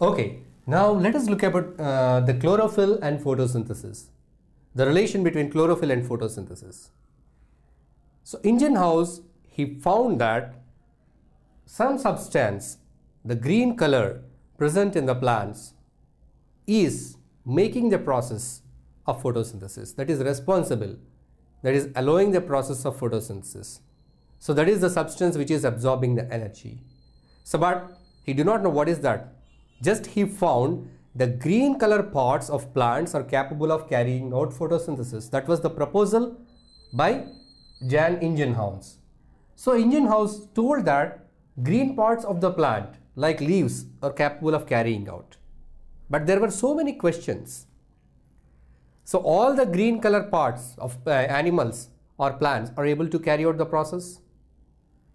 Okay, now let us look about the chlorophyll and photosynthesis, the relation between chlorophyll and photosynthesis. So Ingenhousz, he found that some substance, the green color present in the plants, is making the process of photosynthesis, that is responsible, that is allowing the process of photosynthesis. So that is the substance which is absorbing the energy. So but he did not know what is that. Just he found the green color parts of plants are capable of carrying out photosynthesis. That was the proposal by Jan Ingenhousz. So Ingenhousz told that green parts of the plant like leaves are capable of carrying out. But there were so many questions. So all the green color parts of animals or plants are able to carry out the process.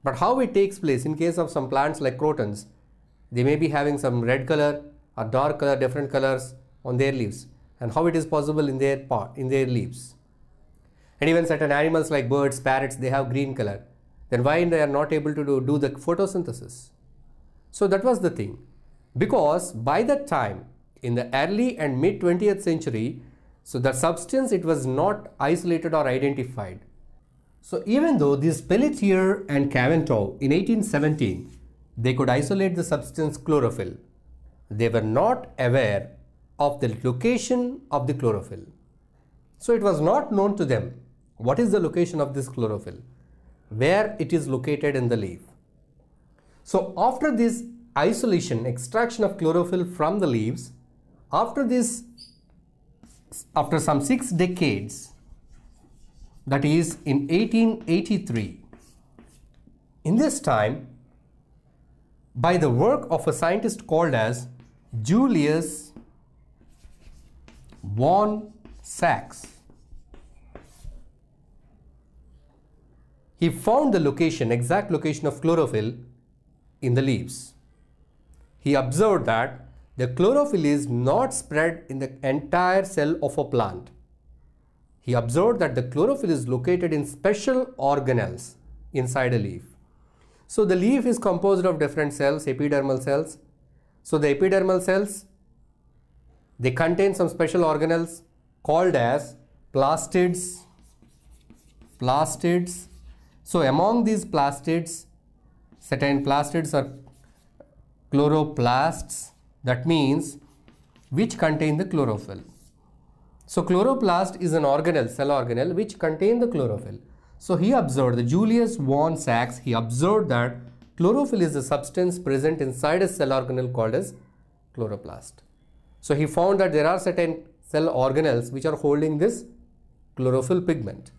But how it takes place in case of some plants like crotons, they may be having some red color or dark color, different colors on their leaves, and how it is possible in their leaves. And even certain animals like birds, parrots, they have green color. Then why they are not able to do the photosynthesis? So that was the thing. Because by that time, in the early and mid 20th century, so the substance, it was not isolated or identified. So even though these Pelletier and Caventau in 1817, they could isolate the substance chlorophyll, they were not aware of the location of the chlorophyll. So it was not known to them what is the location of this chlorophyll, where it is located in the leaf. So after this isolation, extraction of chlorophyll from the leaves, after some 6 decades, that is in 1883, in this time, by the work of a scientist called as Julius von Sachs, he found the location, exact location of chlorophyll in the leaves. He observed that the chlorophyll is not spread in the entire cell of a plant. He observed that the chlorophyll is located in special organelles inside a leaf. So the leaf is composed of different cells, epidermal cells. So the epidermal cells, they contain some special organelles called as plastids. So among these plastids, certain plastids are chloroplasts, that means which contain the chlorophyll. So chloroplast is an organelle, cell organelle, which contain the chlorophyll. So he observed, the Julius von Sachs, he observed that chlorophyll is a substance present inside a cell organelle called as chloroplast. So he found that there are certain cell organelles which are holding this chlorophyll pigment.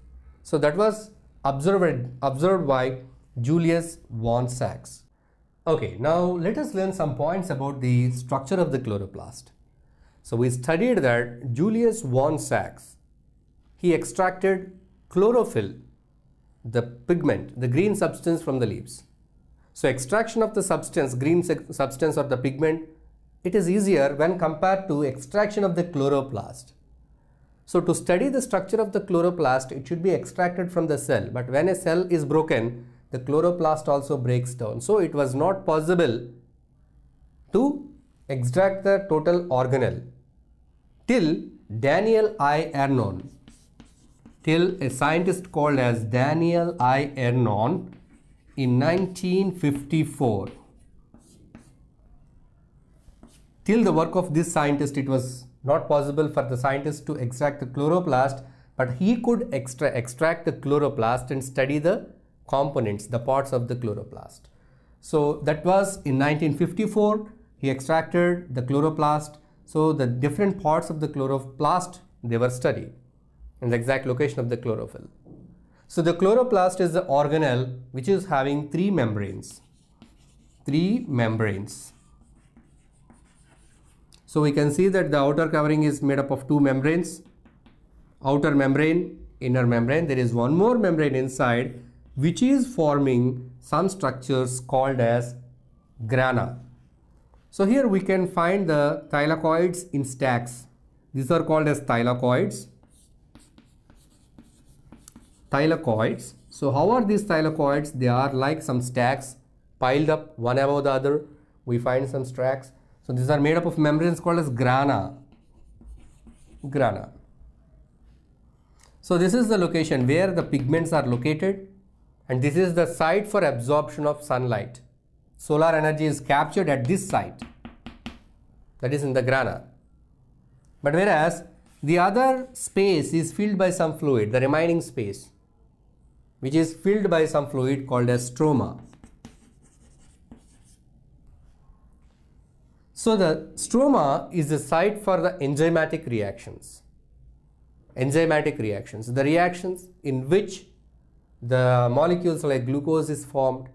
So that was observed by Julius von Sachs. Okay, now let us learn some points about the structure of the chloroplast. So we studied that Julius von Sachs, he extracted chlorophyll, the pigment, the green substance from the leaves. So extraction of the substance, green substance or the pigment, it is easier when compared to extraction of the chloroplast. So to study the structure of the chloroplast, it should be extracted from the cell. But when a cell is broken, the chloroplast also breaks down. So it was not possible to extract the total organelle till Daniel I. Ernon, till a scientist called as Daniel I. Ernon in 1954. Till the work of this scientist, it was not possible for the scientist to extract the chloroplast, but he could extract the chloroplast and study the components, the parts of the chloroplast. So that was in 1954, he extracted the chloroplast. So the different parts of the chloroplast, they were studied and the exact location of the chlorophyll. So the chloroplast is the organelle which is having 3 membranes. 3 membranes. So we can see that the outer covering is made up of 2 membranes. Outer membrane, inner membrane. There is one more membrane inside, which is forming some structures called as grana. So here we can find the thylakoids in stacks. These are called as thylakoids. So how are these thylakoids? They are like some stacks piled up one above the other. We find some stacks. So these are made up of membranes called as grana. Grana. So this is the location where the pigments are located, and this is the site for absorption of sunlight. Solar energy is captured at this site, that is in the grana. But whereas the other space is filled by some fluid, the remaining space, which is filled by some fluid called as stroma. So the stroma is the site for the enzymatic reactions. Enzymatic reactions, the reactions in which the molecules like glucose is formed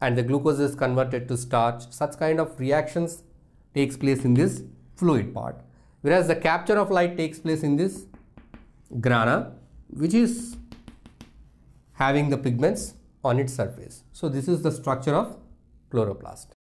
and the glucose is converted to starch. Such kind of reactions takes place in this fluid part, whereas the capture of light takes place in this grana, which is having the pigments on its surface. So this is the structure of chloroplast.